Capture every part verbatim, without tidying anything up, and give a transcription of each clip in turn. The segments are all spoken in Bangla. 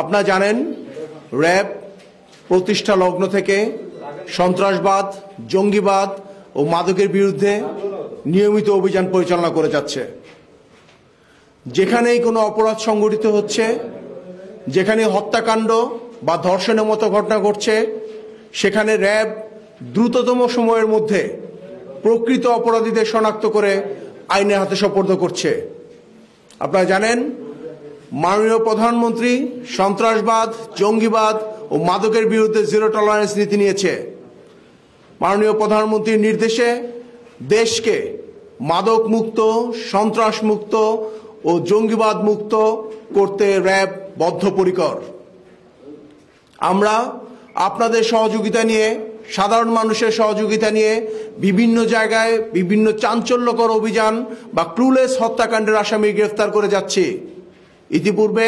আপনারা জানেন র্যাব প্রতিষ্ঠা লগ্ন থেকে সন্ত্রাসবাদ, জঙ্গিবাদ ও মাদকের বিরুদ্ধে নিয়মিত অভিযান পরিচালনা করে যাচ্ছে। যেখানেই কোনো অপরাধ সংঘটিত হচ্ছে, যেখানে হত্যাকাণ্ড বা ধর্ষণের মতো ঘটনা ঘটছে, সেখানে র্যাব দ্রুততম সময়ের মধ্যে প্রকৃত অপরাধীদের শনাক্ত করে আইনের হাতে সোপর্দ করছে। আপনারা জানেন মাননীয় প্রধানমন্ত্রী সন্ত্রাসবাদ, জঙ্গিবাদ ও মাদকের বিরুদ্ধে জিরো টলারেন্স নীতি নিয়েছে। মাননীয় প্রধানমন্ত্রীর নির্দেশে দেশকে মাদক মুক্ত, সন্ত্রাস মুক্ত ও জঙ্গিবাদ মুক্ত করতে র্যাব বদ্ধপরিকর। আমরা আপনাদের সহযোগিতা নিয়ে, সাধারণ মানুষের সহযোগিতা নিয়ে বিভিন্ন জায়গায় বিভিন্ন চাঞ্চল্যকর অভিযান বা ক্রুলেস হত্যাকাণ্ডের আসামি গ্রেফতার করে যাচ্ছি। ইতিপূর্বে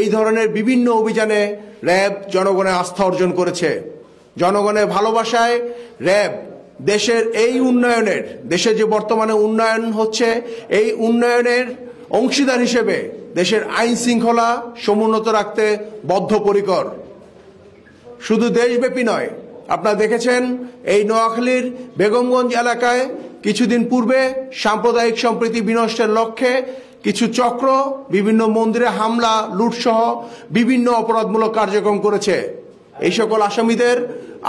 এই ধরনের বিভিন্ন অভিযানে র্যাব জনগণের আস্থা অর্জন করেছে। জনগণের ভালোবাসায় র্যাব দেশের এই উন্নয়নের, দেশে যে বর্তমানে উন্নয়ন হচ্ছে, এই উন্নয়নের অংশীদার হিসেবে দেশের আইন শৃঙ্খলা সমুন্নত রাখতে বদ্ধপরিকর। শুধু দেশব্যাপী নয়, আপনারা দেখেছেন এই নোয়াখালীর বেগমগঞ্জ এলাকায় কিছুদিন পূর্বে সাম্প্রদায়িক সম্প্রীতি বিনষ্টের লক্ষ্যে কিছু চক্র বিভিন্ন মন্দিরে হামলা, লুটসহ বিভিন্ন অপরাধমূলক কার্যক্রম করেছে। এই সকল আসামিদের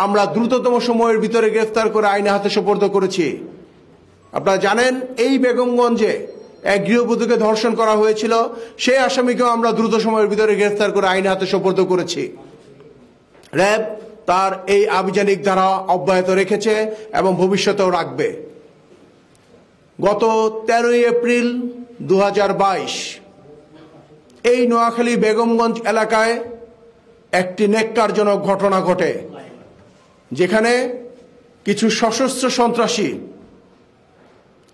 আমরা দ্রুততম সময়ের ভিতরে গ্রেফতার করে আইনের হাতে সোপর্দ করেছি। আপনারা জানেন এই বেগমগঞ্জে এক গৃহবধূকে ধর্ষণ করা হয়েছিল, সেই আসামিকেও আমরা দ্রুত সময়ের ভিতরে গ্রেফতার করে আইনের হাতে সোপর্দ করেছি। র্যাব তার এই আভিযানিক ধারা অব্যাহত রেখেছে এবং ভবিষ্যতেও রাখবে। গত তেরোই এপ্রিল দু হাজার বাইশ এই নোয়াখালী বেগমগঞ্জ এলাকায় একটি নেক্কারজনক ঘটনা ঘটে, যেখানে কিছু সশস্ত্র সন্ত্রাসী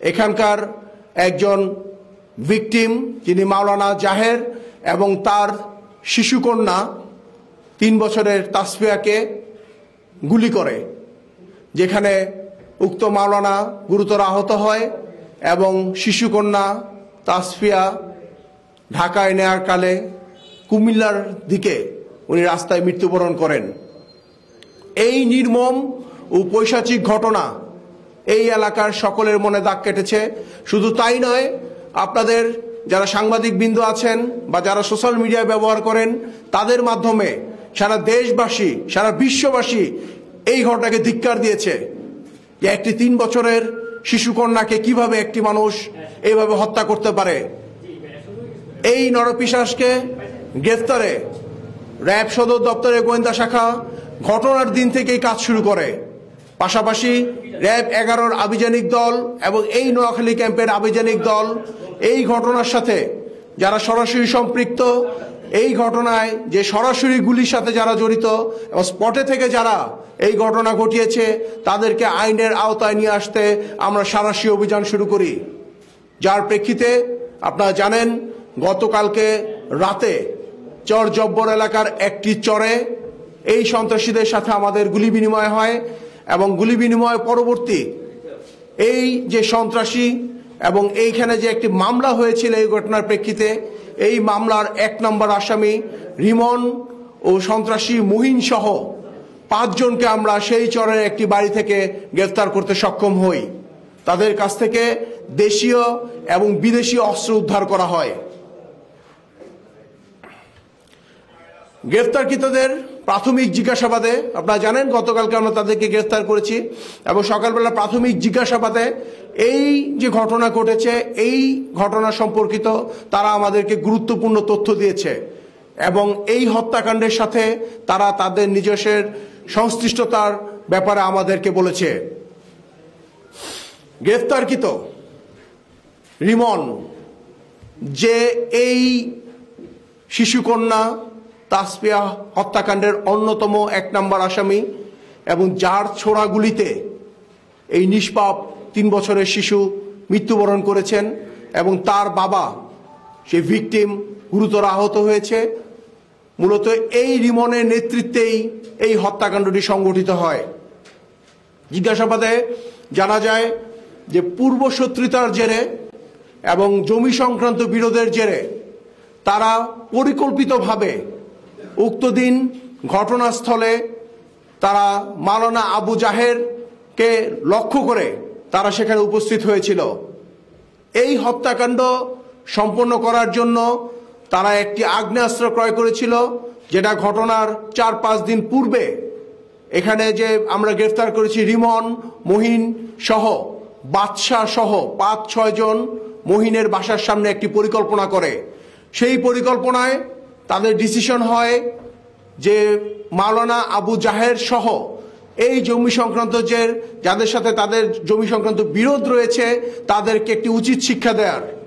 এখানকার একজন ভিকটিম, যিনি মাওলানা জাহের, এবং তার শিশুকন্যা তিন বছরের তাসফিয়াকে গুলি করে, যেখানে উক্ত মাওলানা গুরুতর আহত হয় এবং শিশুকন্যা তাসফিয়া ঢাকায় নেওয়ার কালে কুমিল্লার দিকে উনি রাস্তায় মৃত্যুবরণ করেন। এই নির্মম ও পৈশাচিক ঘটনা এই এলাকার সকলের মনে দাগ কেটেছে। শুধু তাই নয়, আপনাদের যারা সাংবাদিকবৃন্দ আছেন বা যারা সোশ্যাল মিডিয়া ব্যবহার করেন, তাদের মাধ্যমে সারা দেশবাসী, সারা বিশ্ববাসী এই ঘটনাকে ধিক্কার দিয়েছে যে একটি তিন বছরের শিশুকন্যাকে কিভাবে একটি মানুষ এইভাবে হত্যা করতে পারে। এই নরপিশাচকে গ্রেফতারে র্যাব সদর দপ্তরের গোয়েন্দা শাখা ঘটনার দিন থেকেই কাজ শুরু করে। পাশাপাশি র্যাব এগারোর আভিযানিক দল এবং এই নোয়াখালী ক্যাম্পের আভিযানিক দল এই ঘটনার সাথে যারা সরাসরি সম্পৃক্ত, এই ঘটনায় যে সরাসরি গুলির সাথে যারা জড়িত এবং স্পটে থেকে যারা এই ঘটনা ঘটিয়েছে, তাদেরকে আইনের আওতায় নিয়ে আসতে আমরা সাঁড়াশি অভিযান শুরু করি। যার প্রেক্ষিতে আপনারা জানেন গতকালকে রাতে চর জব্বর এলাকার একটি চরে এই সন্ত্রাসীদের সাথে আমাদের গুলি বিনিময় হয় এবং গুলি বিনিময় পরবর্তী এই যে সন্ত্রাসী এবং এইখানে যে একটি মামলা হয়েছিল এই ঘটনার প্রেক্ষিতে, এই মামলার এক নম্বর আসামি রিমন ও সন্ত্রাসী মুহিন সহ পাঁচজনকে আমরা সেই চরের একটি বাড়ি থেকে গ্রেফতার করতে সক্ষম হই। তাদের কাছ থেকে দেশীয় এবং বিদেশি অস্ত্র উদ্ধার করা হয়। গ্রেফতারকৃতদের প্রাথমিক জিজ্ঞাসাবাদে, আপনারা জানেন গতকালকে আমরা তাদেরকে গ্রেফতার করেছি এবং সকালবেলা প্রাথমিক জিজ্ঞাসাবাদে এই যে ঘটনা ঘটেছে এই ঘটনা সম্পর্কিত তারা আমাদেরকে গুরুত্বপূর্ণ তথ্য দিয়েছে এবং এই হত্যাকাণ্ডের সাথে তারা তাদের নিজস্বের সংশ্লিষ্টতার ব্যাপারে আমাদেরকে বলেছে। গ্রেফতারকৃত রিমন, যে এই শিশুকন্যা তাসফিয়া হত্যাকাণ্ডের অন্যতম এক নম্বর আসামি এবং যার ছোড়া গুলিতে এই নিষ্পাপ তিন বছরের শিশু মৃত্যুবরণ করেছেন এবং তার বাবা, সে ভিকটিম, গুরুতর আহত হয়েছে, মূলত এই রিমনের নেতৃত্বেই এই হত্যাকাণ্ডটি সংঘটিত হয়। জিজ্ঞাসাবাদে জানা যায় যে পূর্ব শত্রুতার জেরে এবং জমি সংক্রান্ত বিরোধের জেরে তারা পরিকল্পিতভাবে उक्त दिन घटनास्थले तारा मालाना आबू जाहेर के लक्ष्य करे तारा सेखाने उपस्थित हयेछिलो। এই হত্যাকাণ্ড সম্পন্ন করার জন্য তারা একটি আগ্নেয়াস্ত্র ক্রয় করেছিল, যেটা ঘটনার চার পাঁচ দিন পূর্বে এখানে যে আমরা গ্রেফতার করেছি রিমন, মহিন সহ বাদশা সহ পাঁচ ছয় জন মহিনের বাসার সামনে একটি পরিকল্পনা করে। সেই পরিকল্পনায় তাদের ডিসিশন হয় যে মাওলানা আবু জাহের সহ এই জমি সংক্রান্ত যে যাদের সাথে তাদের জমি সংক্রান্ত বিরোধ রয়েছে তাদেরকে একটি উচিত শিক্ষা দেওয়ার।